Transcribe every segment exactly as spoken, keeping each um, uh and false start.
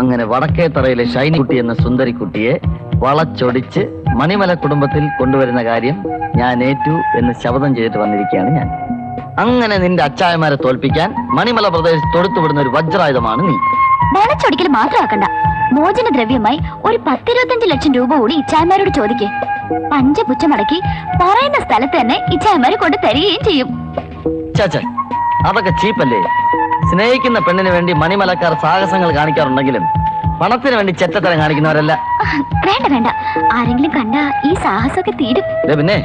അങ്ങനെ വടക്കേത്തറയിലെ ഷൈനിക്കുട്ടി എന്ന സുന്ദരിക്കുട്ടിയെ വളച്ചൊടിച്ച് മണിമല കുടുംബത്തിൽ കൊണ്ടുവരുന്ന കാര്യം ഞാൻ ഏറ്റു എന്ന് ശപഥം ചെയ്തിട്ട് വന്നിരിക്കുകയാണ് ഞാൻ. അങ്ങനെ നിന്റെ അച്ചായമാരെ തോൽപ്പിക്കാൻ മണിമല പ്രദേശത്ത് തൊടുത്തുവിടുന്ന ഒരു വജ്രായുധമാണ് നീ. വളച്ചൊടിക്കൽ മാത്രമാക്കണ്ട, മോചന ദ്രവ്യമായി ഒരു പത്തിരുപത്തഞ്ച് ലക്ഷം രൂപ കൂടി ഇച്ചായമാരോട് ചോദിക്കേ. പഞ്ചപുച്ചമടക്കി പറയുന്ന സ്ഥലത്ത് തന്നെ ഇച്ചായമാര് കൊണ്ട് തരികയും ചെയ്യും. ചാച്ചാ, അതൊക്കെ ചീപ്പല്ലേ? സ്നേഹിക്കുന്ന പെണ്ണിന് വേണ്ടി മണിമലക്കാർ സാഹസങ്ങൾ കാണിക്കാറുണ്ടെങ്കിലും പണത്തിന് വേണ്ടി ചെറ്റത്തരം കാണിക്കുന്നവരല്ല. വേണ്ട വേണ്ട, ആരെങ്കിലും കണ്ട ഈ സാഹസമൊക്കെ തീരും. പിന്നെ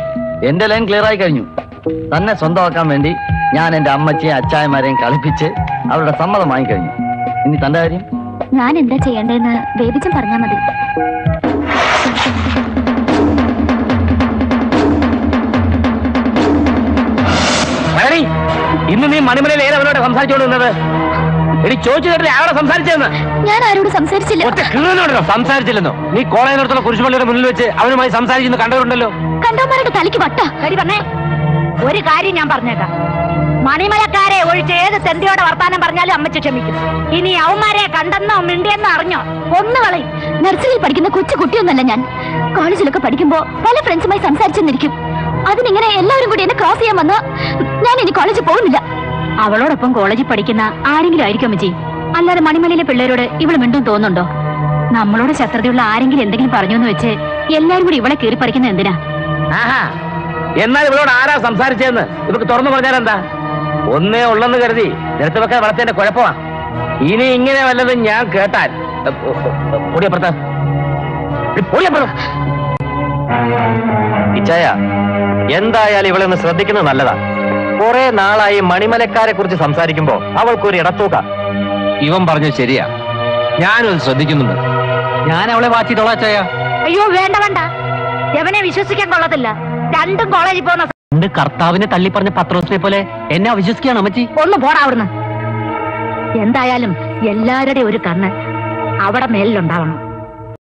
എന്റെ ലൈൻ ക്ലിയർ ആയി കഴിഞ്ഞു. തന്നെ സ്വന്തമാക്കാൻ വേണ്ടി ഞാൻ എന്റെ അമ്മച്ചെയും അച്ചായമാരെയും കളിപ്പിച്ച് അവരുടെ സമ്മതം വാങ്ങിക്കഴിഞ്ഞു. ഇനി തന്റെ കാര്യം. ഞാൻ എന്താ ചെയ്യേണ്ടതെന്ന് ബേബിച്ചൻ പറഞ്ഞാൽ മതി. ഇന്ന് നീ മണിമലയിൽ ഏതവനോട് സംസാരിച്ചോണ്ടിരുന്നത്? എടി ചോദിച്ചു കേട്ടില്ല അവരോട് സംസാരിച്ചെന്ന്. ഞാൻ ആരോട് സംസാരിച്ചില്ല. ഒറ്റ കീഴനോടോ സംസാരിച്ചില്ലെന്നോ? നീ കോളേജിനടുത്തുള്ള കുരിശുപള്ളിയുടെ മുന്നിൽ വെച്ച് അവനുമായി സംസാരിക്കുന്നു കണ്ടവരുണ്ടല്ലോ. കണ്ടവന്മാരുടെ തലയ്ക്ക് വട്ടാ. കരി പറഞ്ഞേ, ഒരു കാര്യം ഞാൻ പറഞ്ഞേക്കാം. മണിമലക്കാരെ ഒഴിച്ച് ഏത് സെന്തിയോടെ വർത്താനം പറഞ്ഞാലും അമ്മച്ച ക്ഷമിക്കും. ഇനി അവന്മാരെ കണ്ടെന്നോ മിണ്ടിയെന്നോ അറിഞ്ഞോ ഒന്ന് കളയും. നഴ്സറിയിൽ പഠിക്കുന്ന കൊച്ചു കുട്ടിയൊന്നല്ല ഞാൻ. കോളേജിലൊക്കെ പഠിക്കുമ്പോ പല ഫ്രണ്ട്സുമായി സംസാരിച്ചെന്നിരിക്കും. അതിനിങ്ങനെ എല്ലാവരും കൂടി എന്നെ ക്രോസ് ചെയ്യാൻ വന്ന് ഞാൻ ഇനി കോളേജിൽ പോകുന്നില്ല. അവളോടൊപ്പം കോളേജിൽ പഠിക്കുന്ന ആരെങ്കിലും ആയിരിക്കും അമ്മച്ചി. അല്ലാതെ മണിമലയിലെ പിള്ളേരോട് ഇവള് മിണ്ടും തോന്നുന്നുണ്ടോ? നമ്മളോട് ശത്രുതയുള്ള ആരെങ്കിലും എന്തെങ്കിലും പറഞ്ഞു എന്ന് വെച്ച് എല്ലാരും കൂടി ഇവളെ കീറി പറിക്കുന്നത് എന്തിനാ? എന്നാൽ ഇവളോട് ആരാ സംസാരിച്ചതെന്ന് ഇവർക്ക് തുറന്നു പറഞ്ഞാൽ എന്താ? ഒന്നേ ഉള്ളെന്ന് കരുതി നിരത്തി വെക്കാൻ വളർത്തേന്റെ കുഴപ്പമാ. ഇനി ഇങ്ങനെ വല്ലതും ഞാൻ കേട്ടാൽ ഇച്ചായ, എന്തായാലും ഇവളെ ഒന്ന് ശ്രദ്ധിക്കുന്നത് നല്ലതാ. കുറെ നാളായി മണിമലക്കാരെ കുറിച്ച് സംസാരിക്കുമ്പോ അവൾക്കൊരു ഇടത്തൂക്ക. ഇവൻ പറഞ്ഞു ശരിയാ, ഞാനത് ശ്രദ്ധിക്കുന്നുണ്ട്. ഞാൻ അവളെ വാച്ചിട്ടോളാ ചായ. അയ്യോ വേണ്ട വേണ്ട, എവനെ വിശ്വസിക്കാൻ കൊള്ളത്തില്ല. രണ്ടും കോളേജിൽ പോകുന്ന രണ്ട് കർത്താവിനെ തള്ളിപ്പറഞ്ഞ പത്രോസിനെ പോലെ എന്നെ അവിശ്വസിക്കുകയാണ് അമ്മച്ചി. ഒന്ന് പോടാ അവിടുന്ന്. എന്തായാലും എല്ലാവരുടെയും ഒരു കണ്ണ് അവിടെ മേലിലുണ്ടാവണം.